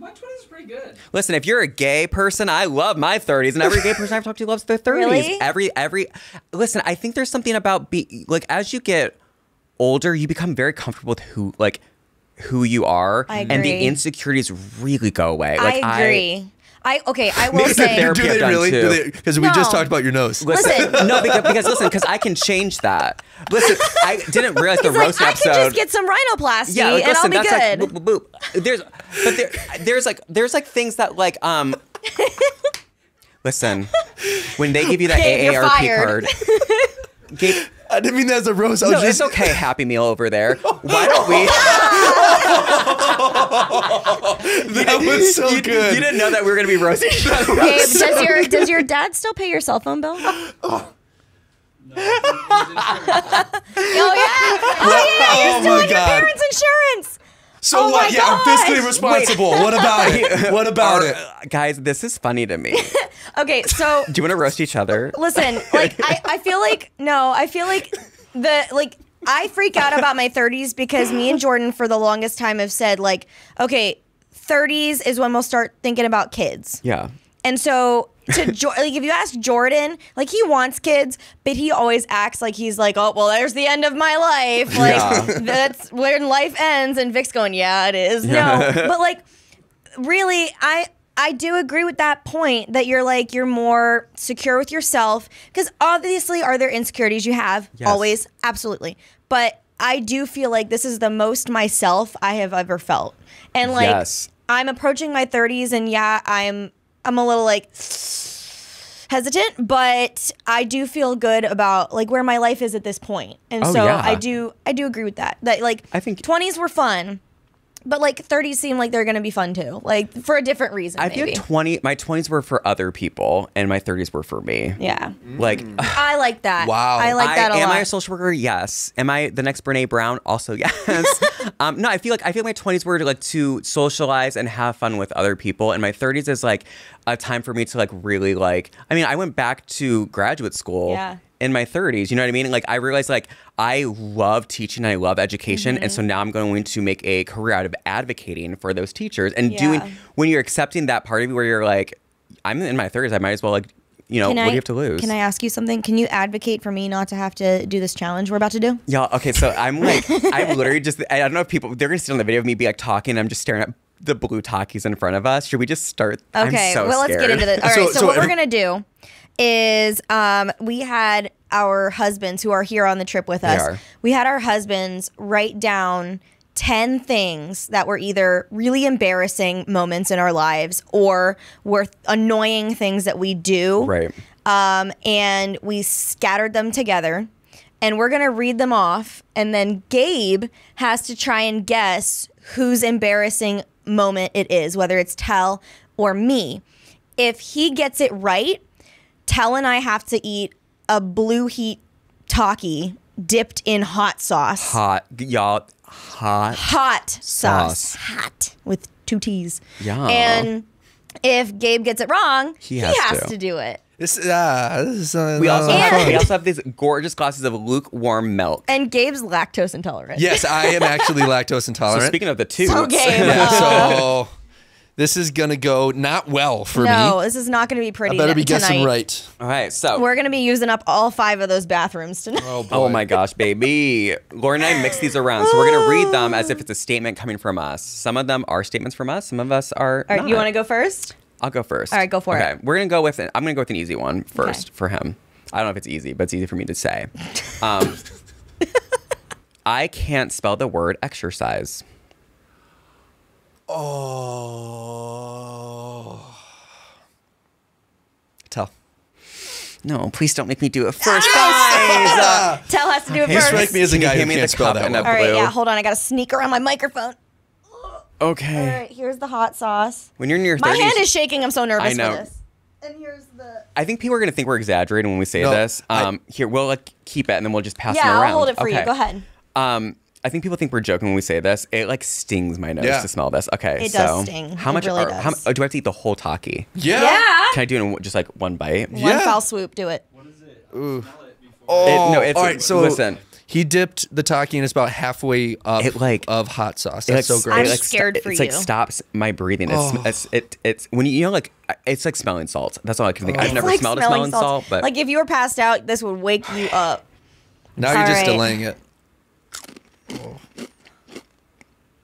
my twenties is pretty good. Listen, if you're a gay person, I love my thirties, and every gay person I've talked to loves their thirties. Really? Every every. Listen, I think there's something about be like as you get older, you become very comfortable with who like who you are, I agree. and the insecurities really go away. Like, I agree. I, I okay. I will say. Do they really? Because no. we just talked about your nose. Listen, listen. no, because, because listen, because I can change that. Listen, I didn't realize the like, roast I episode. I can just get some rhinoplasty, yeah, like, and listen, I'll be that's good. Like, boop, boop, boop. There's, but there, there's like, there's like things that like, um, listen, when they give you that Gabe, A A R P card, Gabe, I didn't mean that as a roast. I was no, just... it's okay. Happy Meal over there. Why don't we? That was so you, good. You didn't know that we were going to be roasting. Gabe, so does your good. does your dad still pay your cell phone bill? Oh. No, oh yeah! Oh yeah! He's oh, still on your parents' insurance. So oh what? Yeah, gosh. I'm fiscally responsible. Wait. What about it? What about Our, it? Guys, this is funny to me. Okay, so. Do you want to roast each other? Listen, like, I, I feel like, no, I feel like the, like, I freak out about my thirties because me and Jordan for the longest time have said, like, okay, thirties is when we'll start thinking about kids. Yeah. And so. To jo like if you ask Jordan, like he wants kids, but he always acts like he's like, oh well, there's the end of my life. Like yeah. that's when life ends. And Vic's going, yeah, it is. Yeah. No, but like, really, I I do agree with that point that you're like you're more secure with yourself because obviously, are there insecurities you have? Yes. Always, absolutely. But I do feel like this is the most myself I have ever felt, and like yes. I'm approaching my thirties, and yeah, I'm. I'm a little like hesitant, but I do feel good about like where my life is at this point. And oh, so yeah. I do I do agree with that. That like I think twenties were fun, but like thirties seem like they're gonna be fun too. Like for a different reason. I maybe. feel twenty my twenties were for other people and my thirties were for me. Yeah. Mm. Like I like that. Wow. I like that I, a am lot. Am I a social worker? Yes. Am I the next Brene Brown? Also yes. Um, no, I feel like I feel my twenties were to, like to socialize and have fun with other people, and my thirties is like a time for me to like really like. I mean, I went back to graduate school yeah. in my thirties. You know what I mean? Like I realized like I love teaching, I love education, mm-hmm. and so now I'm going to make a career out of advocating for those teachers and yeah. doing when you're accepting that part of you where you're like, I'm in my thirties, I might as well like you know, can what I, do you have to lose? Can I ask you something? Can you advocate for me not to have to do this challenge we're about to do? Yeah, okay, so I'm like, I'm literally just, I don't know if people, they're gonna sit on the video of me be like talking, and I'm just staring at the blue Takis in front of us. Should we just start? Okay, I'm so well, scared. Let's get into this. All so, right, so, so what we're gonna do is um, we had our husbands who are here on the trip with us. We had our husbands write down ten things that were either really embarrassing moments in our lives or were annoying things that we do. Right. Um, and we scattered them together, and we're going to read them off. And then Gabe has to try and guess whose embarrassing moment it is, whether it's Tal or me. If he gets it right, Tal and I have to eat a blue heat Takis dipped in hot sauce. Hot, y'all. Hot. Hot sauce. sauce. Hot with two T's. Yeah. And if Gabe gets it wrong, he has, he has to. to do it. This, uh, this is uh, we, also have, we also have these gorgeous glasses of lukewarm milk. And Gabe's lactose intolerant. Yes, I am actually lactose intolerant. So speaking of the two. So Gabe. Yeah, uh, so this is going to go not well for no, me. No, this is not going to be pretty. I better be tonight. guessing right. All right, so. We're going to be using up all five of those bathrooms tonight. Oh, boy. Oh my gosh, baby. Lauren and I mix these around, so we're going to read them as if it's a statement coming from us. Some of them are statements from us. Some of us are All right, not. You want to go first? I'll go first. All right, go for okay, it. Okay, we're going to go with it. I'm going to go with an easy one first okay. for him. I don't know if it's easy, but it's easy for me to say. Um, I can't spell the word exercise. Oh, Tal. No, please don't make me do it first. Ah! Guys. Uh, Tal has to do okay. it first. Strike me as a guy who can't spell that. All right, yeah, hold on. I got to sneak around my microphone. Okay. All right, here's the hot sauce. When you're near thirty, my hand is shaking. I'm so nervous I know. for this. And here's the. I think people are gonna think we're exaggerating when we say no, this. Um, I... here we'll like keep it and then we'll just pass yeah, them around. Yeah, I'll hold it for okay. you. Go ahead. Um. I think people think we're joking when we say this. It like stings my nose yeah. to smell this. Okay, it so does sting. How it much really are, does. How, oh, do I have to eat the whole Taki? Yeah. yeah. Can I do it in just like one bite? One yeah. foul swoop. Do it. What is it? Ooh. Smell it before. Oh, it, no. It's, all right. So listen, he dipped the Taki and it's about halfway up it, like, of hot sauce. That's like, so great. I'm it, like, scared for it's, you. It's like stops my breathing. It's, oh. it's, it, it's when you, you know like it's like smelling salt. That's all I can think. Oh. I've it's never like smelled a smelling salt. salt, but like if you were passed out, this would wake you up. Now you're just delaying it.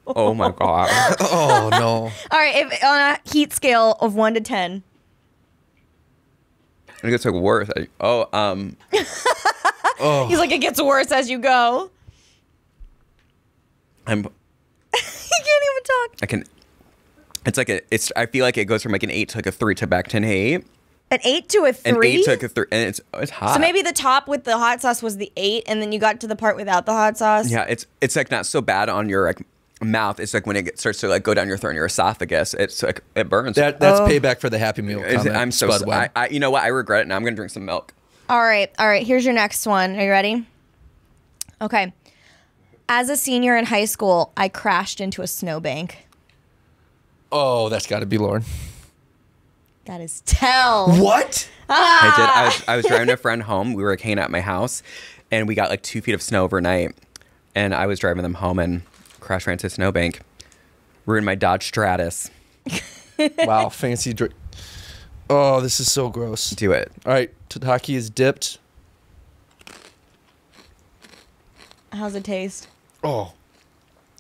Oh my god. Oh no. All right, if, on a heat scale of one to ten. It gets like worse. I, oh, um. oh. He's like, it gets worse as you go. I'm. You can't even talk. I can. It's like a. It's. I feel like it goes from like an eight to like a three to back to an eight. An eight to a three? An eight to like a three, and it's, it's hot. So maybe the top with the hot sauce was the eight, and then you got to the part without the hot sauce? Yeah, it's it's like not so bad on your like mouth. It's like when it starts to like go down your throat and your esophagus, it's like, it burns. That, that's oh. payback for the Happy Meal comment. I'm so, so I, I, you know what, I regret it now. I'm going to drink some milk. All right, all right, here's your next one. Are you ready? Okay. As a senior in high school, I crashed into a snowbank. Oh, that's got to be Lauren. That is Tal. What? Ah! I did. I was, I was driving a friend home. We were hanging out at my house, and we got like two feet of snow overnight. And I was driving them home and crashed right into a snowbank. Ruined my Dodge Stratus. Wow, fancy drink. Oh, this is so gross. Do it. All right, Tataki is dipped. How's it taste? Oh,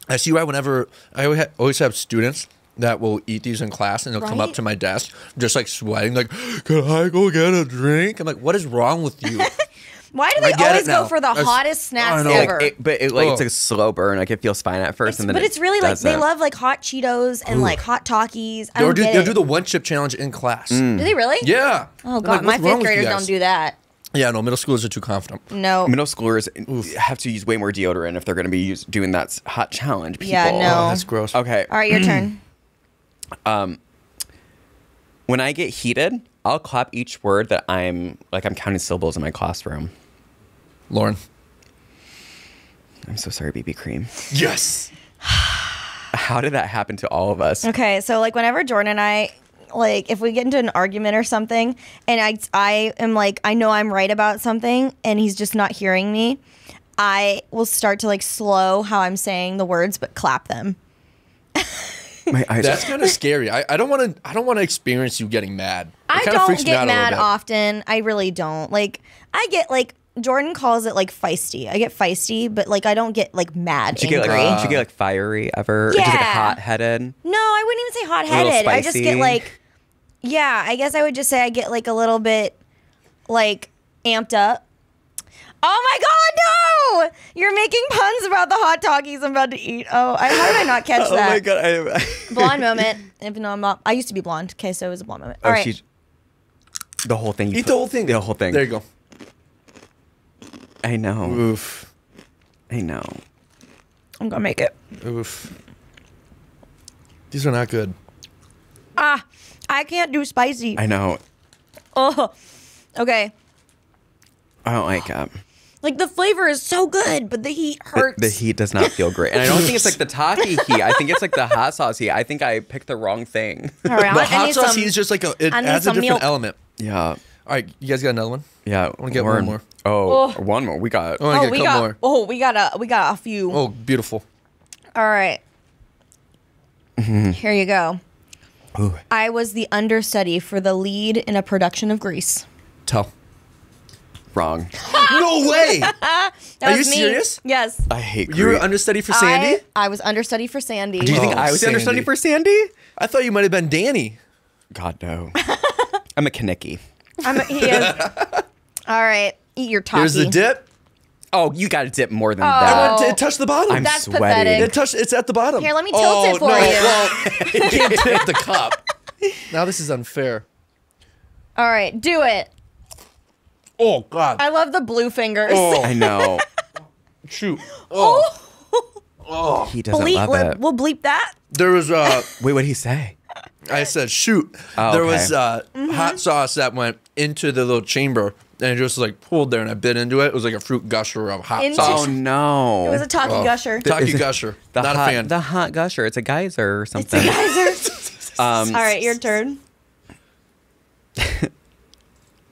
I see why. Whenever I always have students that will eat these in class, and they'll right? come up to my desk just like sweating, like, can I go get a drink? I'm like, what is wrong with you? Why do they always go for the That's, hottest snacks ever? Like, it, but it, like, oh. it's like a slow burn. Like it feels fine at first, it's, and then but it's really it like they love like hot Cheetos and Ooh. like hot Takis. I don't do, get they'll it. do the one chip challenge in class. Mm. Do they really? Yeah. Oh god, like, my fifth graders don't do that. Yeah, no, middle schoolers are too confident. No. Middle schoolers Oof. have to use way more deodorant if they're going to be use, doing that hot challenge. People. Yeah, no, oh, that's gross. Okay. All right, your turn. Um, when I get heated, I'll clap each word that I'm like I'm counting syllables in my classroom. Lauren, I'm so sorry, B B cream. Yes. How did that happen to all of us? Okay, so like whenever Jordan and I, like if we get into an argument or something, and I I am like I know I'm right about something, and he's just not hearing me, I will start to like slow how I'm saying the words, but clap them. My eyes. That's kind of scary. I, I don't want to. I don't want to experience you getting mad. It I don't get mad often. I really don't. Like I get like Jordan calls it like feisty. I get feisty, but like I don't get like mad. Did you angry. get like uh, did you get like fiery ever? Yeah. Did you get hot headed? No, I wouldn't even say hot headed. I just get like, yeah. I guess I would just say I get like a little bit like amped up. Oh my God, no! You're making puns about the hot doggies I'm about to eat. Oh, I, how did I not catch that? Oh my God. I, I, blonde moment. If no, I'm not, I used to be blonde. Okay, so it was a blonde moment. All oh, right. She, the whole thing. You eat put, the whole thing. The whole thing. There you go. I know. Oof. I know. I'm going to make it. Oof. These are not good. Ah, I can't do spicy. I know. Oh, okay. I don't like it. Like the flavor is so good, but the heat hurts. The, the heat does not feel great. And I don't think it's like the Taki heat. I think it's like the hot sauce heat. I think I picked the wrong thing. All right, the hot sauce heat is just like, a, it adds a different milk. element. Yeah. All right, you guys got another one? Yeah. I want to get one more. Oh, oh, one more. We got, oh, get we a couple got more. Oh, we got a, we got a few. Oh, beautiful. All right. Mm-hmm. Here you go. Ooh. I was the understudy for the lead in a production of Grease. Tell. Wrong. No way. That Are you me. serious? Yes. I hate Grease. You were understudy for Sandy? I, I was understudy for Sandy. Do you oh, think I was Sandy. understudy for Sandy? I thought you might have been Danny. God, no. I'm a Kaneki. I'm a, he is. All right. Eat your Taki. Here's the dip. Oh, you got to dip more than oh. that. I it touched the bottom. I'm That's sweaty. Pathetic. It touched, it's at the bottom. Here, let me tilt oh, it for no. you. Well, you can't tip the cup. Now this is unfair. All right. Do it. Oh, God. I love the blue fingers. Oh, I know. Shoot. Oh. Oh. He doesn't bleep, love we'll, it. We'll bleep that. There was... Uh, Wait, what did he say? I said, shoot. Oh, there okay. was uh, mm-hmm. hot sauce that went into the little chamber, and it just like pulled there, and I bit into it. It was like a fruit gusher of hot into sauce. Oh, no. It was a Taki oh. gusher. Taki gusher. The Not hot, a fan. The hot gusher. It's a geyser or something. It's a geyser. um, All right, your turn.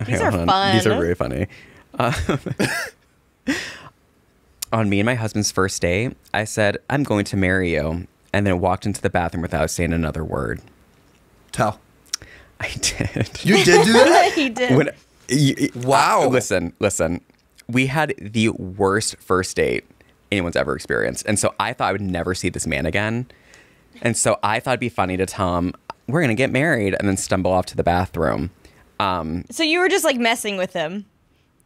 These are fun. These are really funny. Um, on me and my husband's first day, I said, I'm going to marry you. And then walked into the bathroom without saying another word. Tell. I did. You did do that? He did. When, you, wow. Uh, listen, listen. We had the worst first date anyone's ever experienced. And so I thought I would never see this man again. And so I thought it'd be funny to tell him, we're going to get married, and then stumble off to the bathroom. Um, so you were just like messing with him.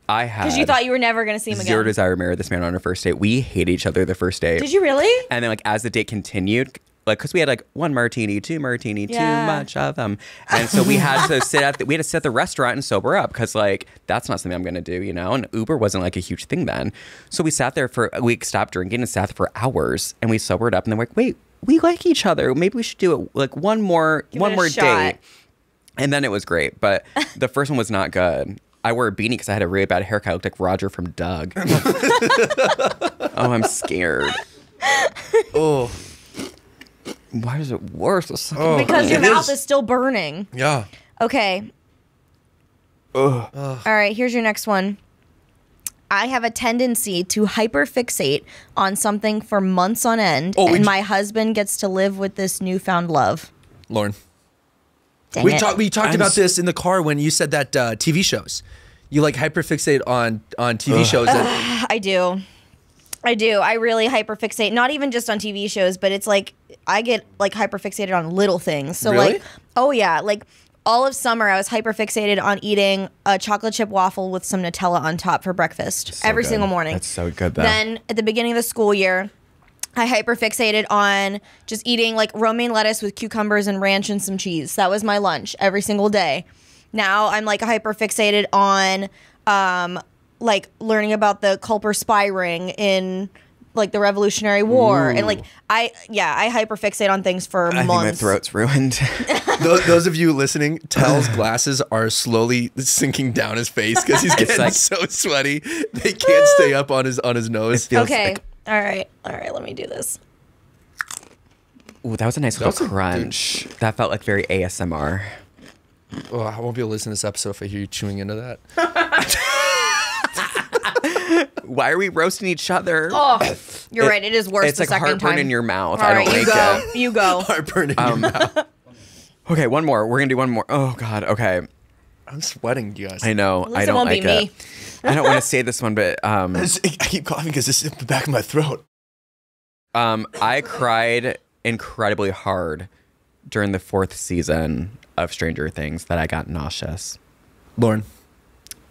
I had because you thought you were never going to see him again. Zero desire to marry this man on our first date. We hated each other the first date. Did you really? And then like as the date continued, like because we had like one martini, two martini, yeah. too much of them, and so we had to sit at the, we had to sit at the restaurant and sober up because like that's not something I'm going to do, you know. And Uber wasn't like a huge thing then, so we sat there for we stopped drinking and sat there for hours, and we sobered up, and then we're like, wait, we like each other. Maybe we should do it like one more Give one more shot. date. And then it was great, but the first one was not good. I wore a beanie because I had a really bad haircut. I looked like Roger from Doug. Oh, I'm scared. Oh, why is it worse? Oh, because your mouth is. is still burning. Yeah. Okay. Ugh. All right, here's your next one. I have a tendency to hyperfixate on something for months on end, oh, and my husband gets to live with this newfound love. Lauren. Dang we talked. We talked I'm about this in the car when you said that uh, T V shows, you like hyperfixate on on T V Ugh. shows. That I do, I do. I really hyperfixate. Not even just on T V shows, but it's like I get like hyperfixated on little things. So really? like, oh yeah, like all of summer I was hyperfixated on eating a chocolate chip waffle with some Nutella on top for breakfast so every good. single morning. That's so good. Though. Then at the beginning of the school year, I hyperfixated on just eating like romaine lettuce with cucumbers and ranch and some cheese. That was my lunch every single day. Now I'm like hyperfixated on um, like learning about the Culper spy ring in like the Revolutionary War. Ooh. And like I, yeah, I hyperfixate on things for I months. I think my throat's ruined. those, those of you listening, Tal's glasses are slowly sinking down his face because he's getting like, so sweaty. They can't stay up on his on his nose. It feels okay. Like All right, all right, let me do this. Ooh, that was a nice that little crunch. A, that felt like very A S M R. Oh, I won't be able to listen to this episode if I hear you chewing into that. Why are we roasting each other? Oh, you're it, right. It is worse it's the like second time. It's like heartburn in your mouth. All I don't right, like you go. It. You go. Heartburn in um, your mouth. Okay, one more. We're going to do one more. Oh, God. Okay. I'm sweating, you guys. I know. At least I don't it won't like be me. It. I don't want to say this one, but... Um, I keep coughing because this is the back of my throat. Um, I cried incredibly hard during the fourth season of Stranger Things that I got nauseous. Lauren.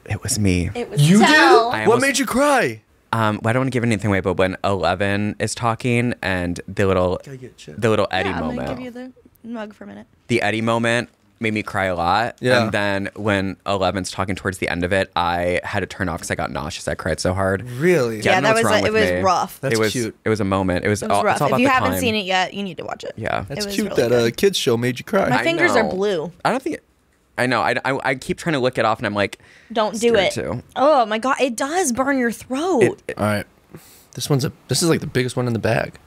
It was me. It was you. Did? Almost, what made you cry? Um, well, I don't want to give anything away, but when Eleven is talking and the little, the little Eddie yeah, moment. I'm gonna give you the mug for a minute. The Eddie moment made me cry a lot. Yeah. And then when Eleven's talking towards the end of it, I had to turn off because I got nauseous. I cried so hard. Really? Yeah, yeah that was a, it was me. rough. That's it was, cute. It was a moment. It was, it was all, rough. It's all about if you the haven't time. seen it yet, you need to watch it. Yeah, that's it cute. Really that a uh, kids show made you cry. My I fingers know. are blue. I don't think. It, I know. I, I, I keep trying to lick it off, and I'm like, don't do it. Too. Oh my god, it does burn your throat. It, it, all right, this one's a. This is like the biggest one in the bag.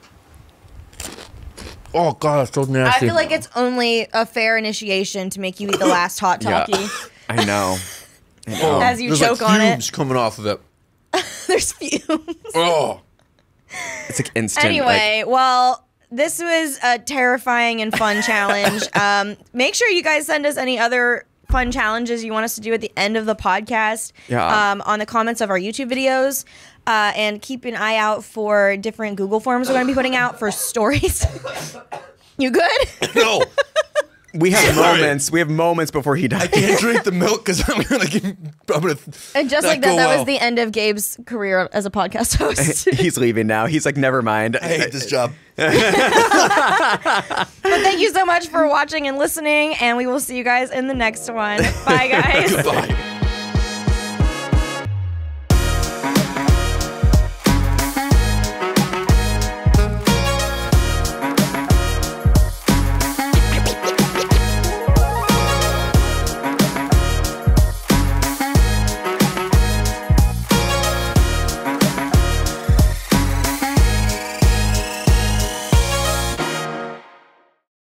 Oh god, it's so nasty. I feel like it's only a fair initiation to make you eat the last hot talkie. Yeah. I know. I know. Oh, as you choke like on it, there's fumes coming off of it. There's fumes. Oh, it's like instant. Anyway, like, well. This was a terrifying and fun challenge. Um, make sure you guys send us any other fun challenges you want us to do at the end of the podcast yeah. um, on the comments of our YouTube videos. Uh, and keep an eye out for different Google forms we're going to be putting out for stories. You good? No. We have moments. We have moments before he dies. I can't drink the milk because I'm gonna. Like, I'm gonna. And just like that, that well. was the end of Gabe's career as a podcast host. He's leaving now. He's like, never mind. I hate this job. But thank you so much for watching and listening, and we will see you guys in the next one. Bye, guys. Goodbye.